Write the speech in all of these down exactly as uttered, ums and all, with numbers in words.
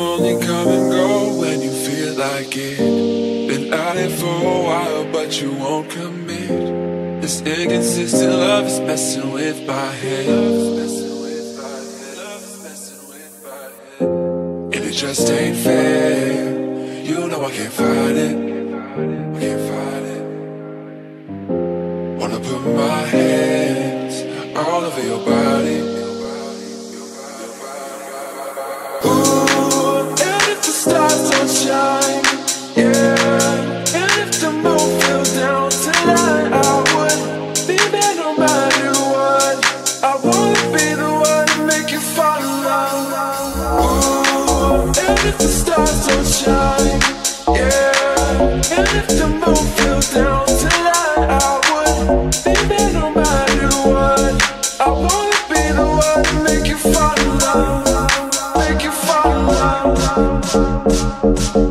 only come and go when you feel like it. Been at it for a while, but you won't commit. This inconsistent love is messing with my head. Just ain't fair. You know I can't fight it. I can't fight it. Wanna put my hands all over your body. Ooh, and if the stars don't shine, yeah, and if the moon fell down tonight, I would be there no matter what. I wanna be the one to make you fall in love. Ooh, and if the stars don't shine, yeah, and if the moon fell down tonight, I would be there no matter what. I wanna be the one to make you fall in love, make you fall in love,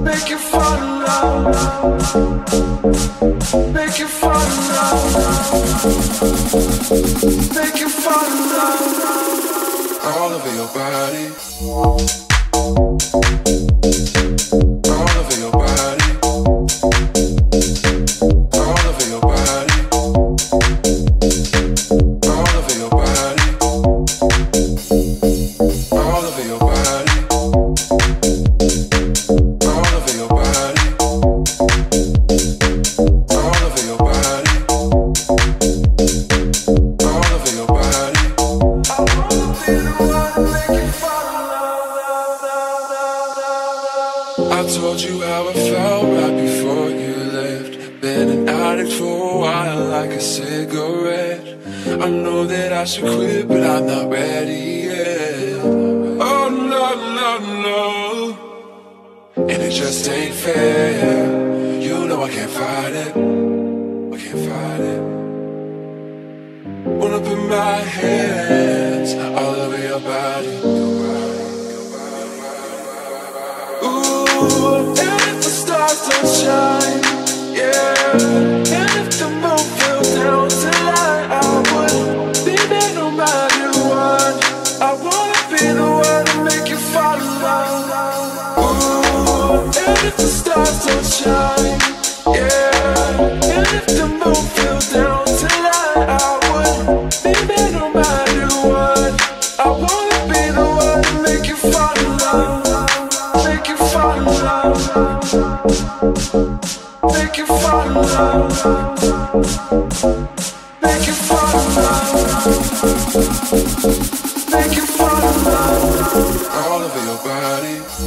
make you fall in love, make you fall in love, make you fall in love, all over your body.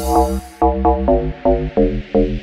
All over your body.